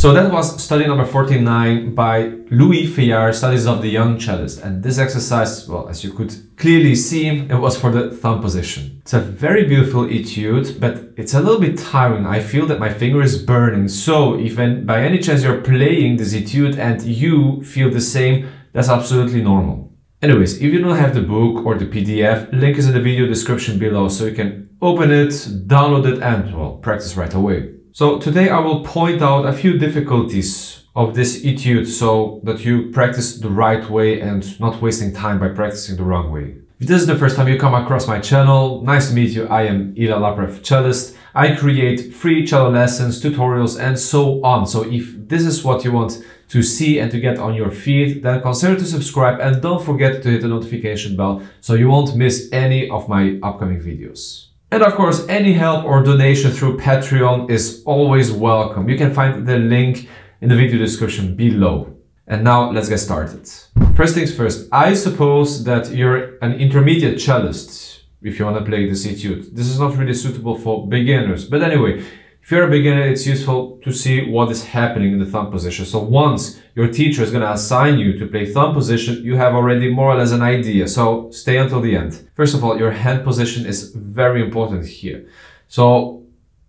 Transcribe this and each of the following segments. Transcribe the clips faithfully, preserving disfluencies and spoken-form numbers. So that was study number forty-nine by Louis Feuillard, Studies of the Young Cellist. And this exercise, well, as you could clearly see, it was for the thumb position. It's a very beautiful etude, but it's a little bit tiring. I feel that my finger is burning. So if by any chance you're playing this etude and you feel the same, that's absolutely normal. Anyways, if you don't have the book or the P D F, link is in the video description below, so you can open it, download it, and, well, practice right away. So today I will point out a few difficulties of this etude so that you practice the right way and not wasting time by practicing the wrong way. If this is the first time you come across my channel, nice to meet you. I am Ilia Laporev, cellist. I create free cello lessons, tutorials, and so on. So if this is what you want to see and to get on your feed, then consider to subscribe and don't forget to hit the notification bell so you won't miss any of my upcoming videos. And of course, any help or donation through Patreon is always welcome. You can find the link in the video description below. And now let's get started. First things first, I suppose that you're an intermediate cellist if you want to play this etude. This is not really suitable for beginners. But anyway, if you're a beginner, it's useful to see what is happening in the thumb position. So once your teacher is going to assign you to play thumb position, you have already more or less an idea. So stay until the end. First of all, your hand position is very important here. So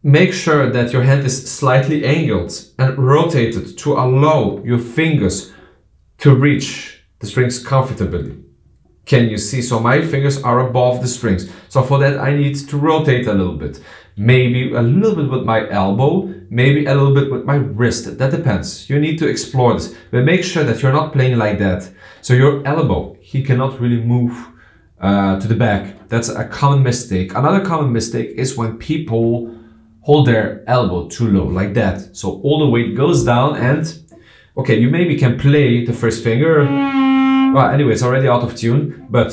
make sure that your hand is slightly angled and rotated to allow your fingers to reach the strings comfortably. Can you see? So my fingers are above the strings. So for that, I need to rotate a little bit. Maybe a little bit with my elbow, maybe a little bit with my wrist. That depends. You need to explore this, but make sure that you're not playing like that. So your elbow, he cannot really move uh, to the back. That's a common mistake. Another common mistake is when people hold their elbow too low, like that. So all the weight goes down and, okay, you maybe can play the first finger. Well, anyway, it's already out of tune, but...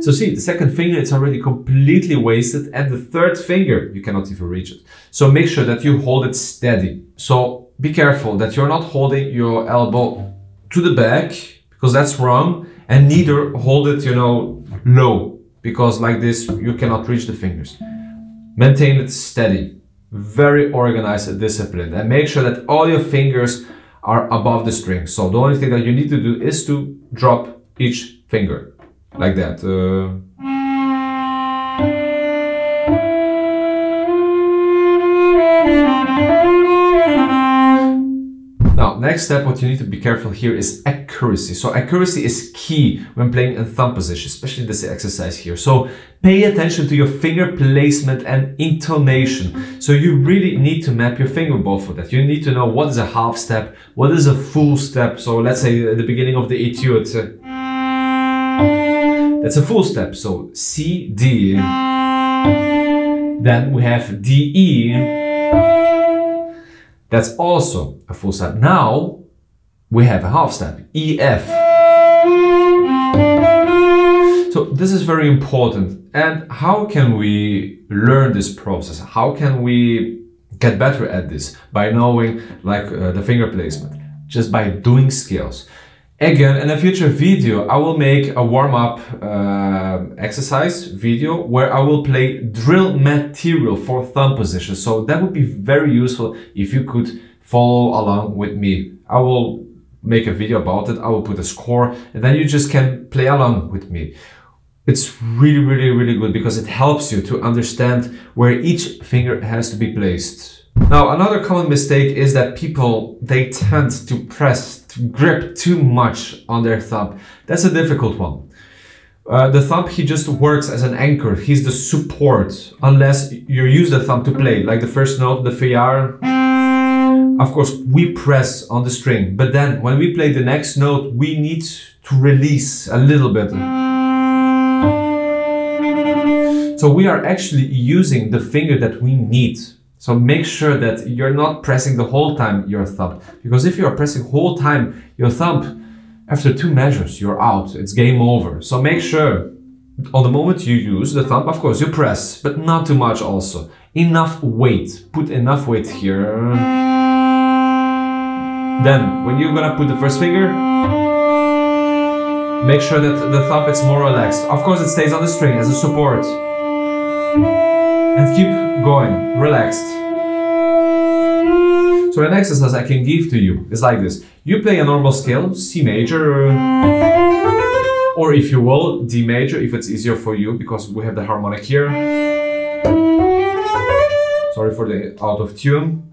So see, the second finger, it's already completely wasted, and the third finger, you cannot even reach it. So make sure that you hold it steady. So be careful that you're not holding your elbow to the back, because that's wrong, and neither hold it, you know, low, because like this, you cannot reach the fingers. Maintain it steady, very organized and disciplined, and make sure that all your fingers are above the string. So the only thing that you need to do is to drop each finger. Like that. Uh... Now, next step, what you need to be careful here is accuracy. So accuracy is key when playing in thumb position, especially this exercise here. So pay attention to your finger placement and intonation. So you really need to map your finger ball for that. You need to know what is a half step, what is a full step. So let's say at the beginning of the etude, uh, that's a full step, so C, D, then we have D, E, that's also a full step. Now we have a half step, E, F. So this is very important. And how can we learn this process? How can we get better at this? By knowing like uh, the finger placement, just by doing scales. Again, in a future video, I will make a warm-up uh, exercise video where I will play drill material for thumb position. So that would be very useful if you could follow along with me. I will make a video about it. I will put a score and then you just can play along with me. It's really, really, really good because it helps you to understand where each finger has to be placed. Now, another common mistake is that people, they tend to press, to grip too much on their thumb. That's a difficult one. Uh, the thumb, he just works as an anchor. He's the support, unless you use the thumb to play, like the first note, the Feuillard. Of course, we press on the string, but then when we play the next note, we need to release a little bit. So we are actually using the finger that we need. So make sure that you're not pressing the whole time your thumb, because if you are pressing whole time your thumb, after two measures, you're out. It's game over. So make sure on the moment you use the thumb, of course, you press, but not too much also. Enough weight. Put enough weight here. Then when you're gonna put the first finger, make sure that the thumb is more relaxed. Of course, it stays on the string as a support. And keep going, relaxed. So an exercise I can give to you is like this. You play a normal scale, C major, or if you will, D major, if it's easier for you, because we have the harmonic here. Sorry for the out of tune.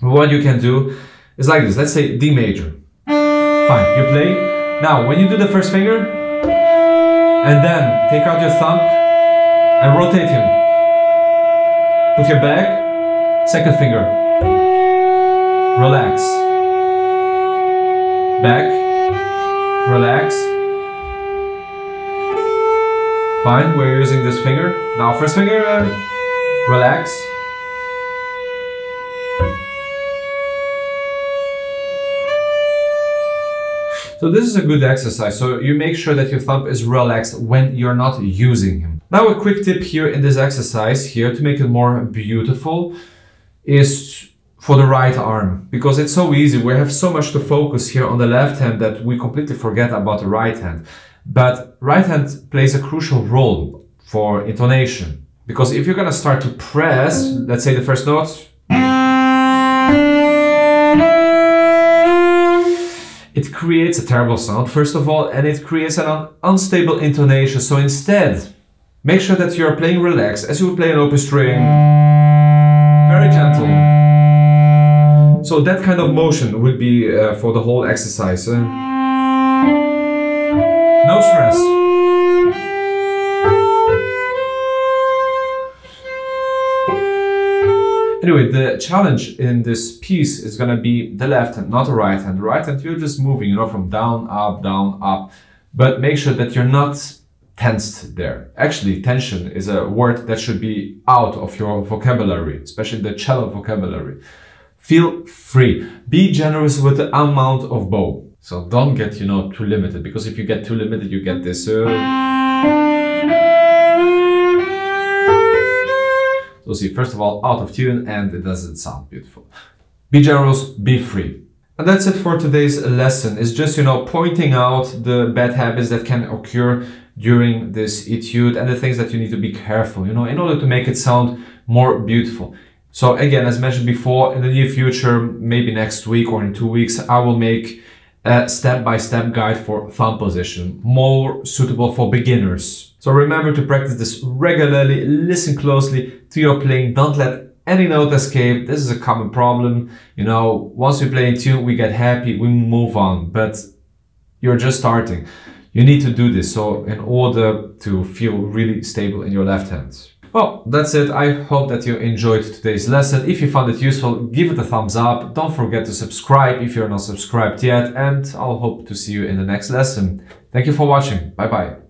But what you can do is like this. Let's say D major. Fine, you play. Now, when you do the first finger, and then take out your thumb and rotate him. Put your back, second finger. Relax. Back. Relax. Fine, we're using this finger. Now first finger. Relax. So this is a good exercise. So you make sure that your thumb is relaxed when you're not using him. Now a quick tip here in this exercise here to make it more beautiful is for the right arm, because it's so easy. We have so much to focus here on the left hand that we completely forget about the right hand. But right hand plays a crucial role for intonation, because if you're gonna start to press, let's say the first note, it creates a terrible sound, first of all, and it creates an un unstable intonation. So instead, make sure that you're playing relaxed, as you would play an open string, very gentle. So that kind of motion would be uh, for the whole exercise. Uh, no stress. Anyway, the challenge in this piece is gonna be the left hand, not the right hand. The right hand, you're just moving, you know, from down, up, down, up. But make sure that you're not tensed there. Actually, tension is a word that should be out of your vocabulary, especially the cello vocabulary. Feel free. Be generous with the amount of bow. So don't get, you know, too limited, because if you get too limited, you get this. Uh... So see, first of all, out of tune, and it doesn't sound beautiful. Be generous, be free. And that's it for today's lesson. It's just, you know, pointing out the bad habits that can occur during this etude and the things that you need to be careful, you know, in order to make it sound more beautiful. So again, as mentioned before, in the near future, maybe next week or in two weeks, I will make a step-by-step guide for thumb position, more suitable for beginners. So remember to practice this regularly, listen closely to your playing, don't let any note escape. This is a common problem. You know, once we play in tune, we get happy, we move on, but you're just starting. You need to do this, so in order to feel really stable in your left hand. Well, that's it. I hope that you enjoyed today's lesson. If you found it useful, give it a thumbs up. Don't forget to subscribe if you're not subscribed yet, and I'll hope to see you in the next lesson. Thank you for watching. Bye bye.